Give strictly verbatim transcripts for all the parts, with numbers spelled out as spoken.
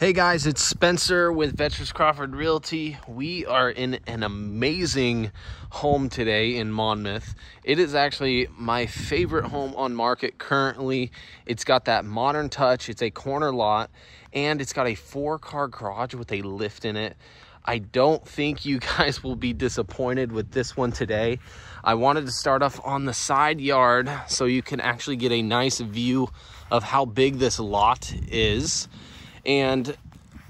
Hey guys, it's Spencer with Vettrus Crawford Realty. We are in an amazing home today in Monmouth. It is actually my favorite home on market currently. It's got that modern touch. It's a corner lot and it's got a four car garage with a lift in it. I don't think you guys will be disappointed with this one today. I wanted to start off on the side yard so you can actually get a nice view of how big this lot is. And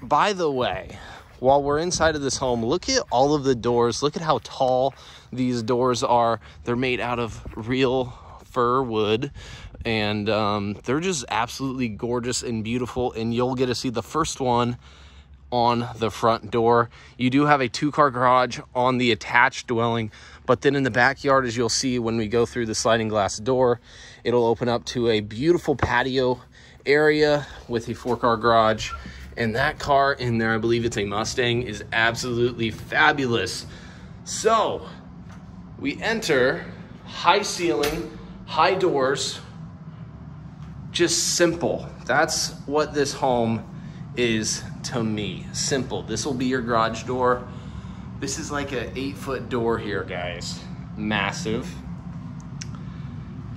by the way, while we're inside of this home, look at all of the doors. Look at how tall these doors are. They're made out of real fir wood, and um, they're just absolutely gorgeous and beautiful. And you'll get to see the first one on the front door. You do have a two-car garage on the attached dwelling, but then in the backyard, as you'll see when we go through the sliding glass door, it'll open up to a beautiful patio area with a four-car garage, and that car in there, I believe it's a Mustang, is absolutely fabulous. So we enter, high ceiling, high doors, just simple. That's what this home is to me, simple. This will be your garage door. This is like an eight-foot door here, guys, massive.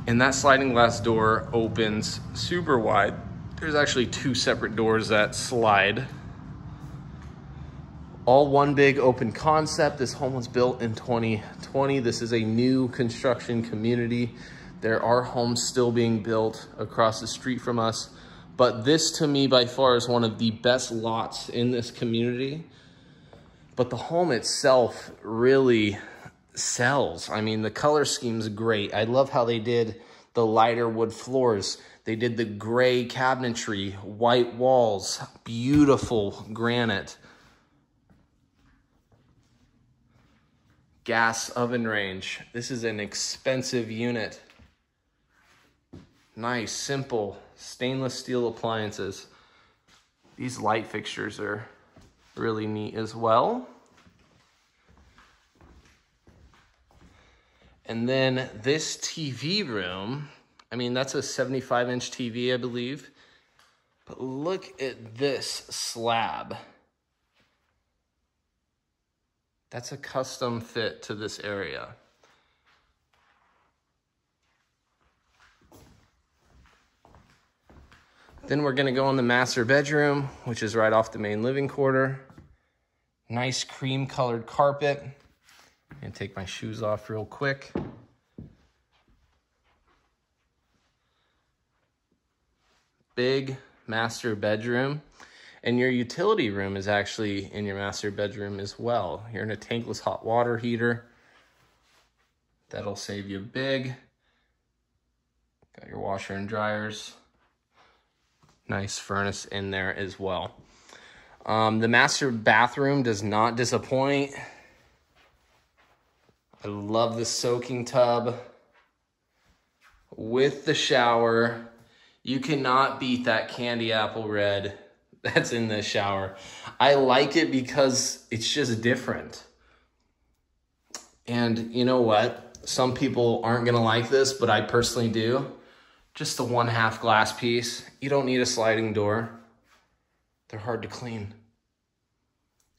And that sliding glass door opens super wide. There's actually two separate doors that slide. All one big open concept. This home was built in twenty twenty. This is a new construction community. There are homes still being built across the street from us, but this to me by far is one of the best lots in this community. But the home itself really sells. I mean, the color scheme's great. I love how they did the lighter wood floors. They did the gray cabinetry, white walls, beautiful granite. Gas oven range. This is an expensive unit. Nice, simple, stainless steel appliances. These light fixtures are really neat as well. And then this T V room, I mean, that's a seventy-five inch T V, I believe. But look at this slab. That's a custom fit to this area. Then we're gonna go in the master bedroom, which is right off the main living quarter. Nice cream colored carpet. I'm gonna take my shoes off real quick. Big master bedroom. And your utility room is actually in your master bedroom as well. You're in a tankless hot water heater. That'll save you big. Got your washer and dryers. Nice furnace in there as well. Um, the master bathroom does not disappoint. I love the soaking tub with the shower. You cannot beat that candy apple red that's in this shower. I like it because it's just different. And you know what? Some people aren't gonna like this, but I personally do. Just the one half glass piece. You don't need a sliding door. They're hard to clean.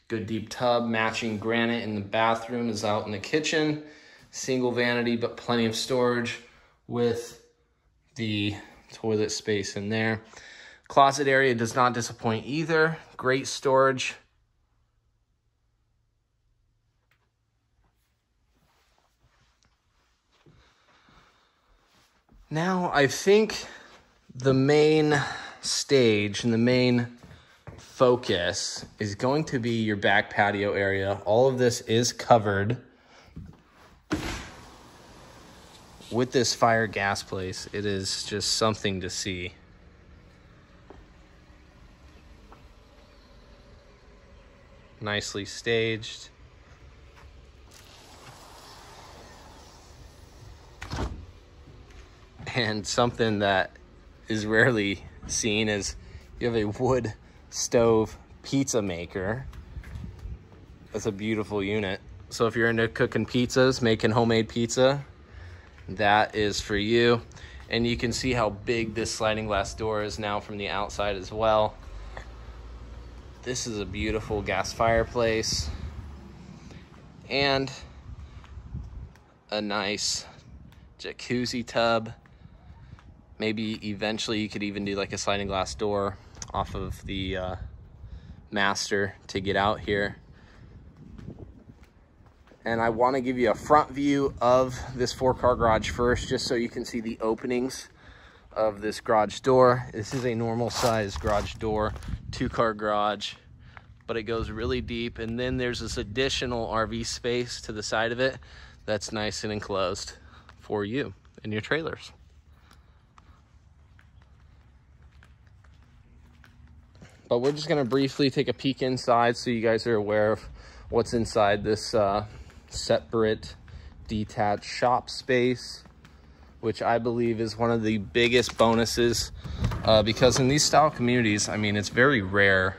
Good deep tub, matching granite in the bathroom is out in the kitchen. Single vanity, but plenty of storage with the toilet space in there. Closet area does not disappoint either. Great storage. Now, I think the main stage and the main focus is going to be your back patio area. All of this is covered with this fire gas place. It is just something to see. Nicely staged. And something that is rarely seen is you have a wood stove pizza maker. That's a beautiful unit. So if you're into cooking pizzas, making homemade pizza, that is for you. And you can see how big this sliding glass door is now from the outside as well. This is a beautiful gas fireplace and a nice jacuzzi tub. Maybe eventually you could even do like a sliding glass door off of the uh, master to get out here. And I want to give you a front view of this four car garage first, just so you can see the openings of this garage door. This is a normal size garage door, two car garage, but it goes really deep. And then there's this additional R V space to the side of it that's nice and enclosed for you and your trailers. But we're just gonna briefly take a peek inside so you guys are aware of what's inside this uh, separate detached shop space, which I believe is one of the biggest bonuses uh, because in these style communities, I mean, it's very rare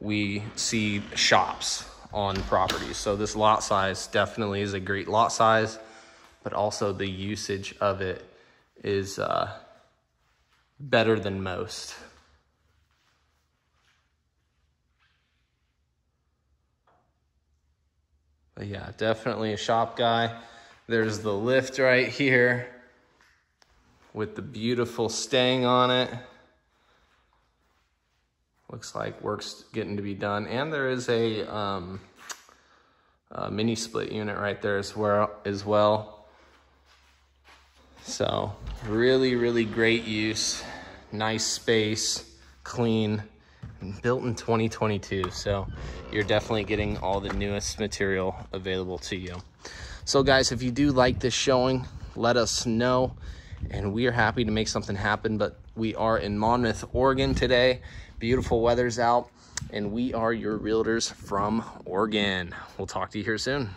we see shops on properties. So this lot size definitely is a great lot size, but also the usage of it is uh, better than most. But yeah, definitely a shop guy. There's the lift right here with the beautiful staying on it. Looks like work's getting to be done. And there is a, um, a mini split unit right there as well, as well. So really, really great use. Nice space, clean, and built in twenty twenty-two. So you're definitely getting all the newest material available to you. So guys, if you do like this showing, let us know. And we are happy to make something happen, but we are in Monmouth, Oregon today. Beautiful weather's out, and we are your realtors from Oregon. We'll talk to you here soon.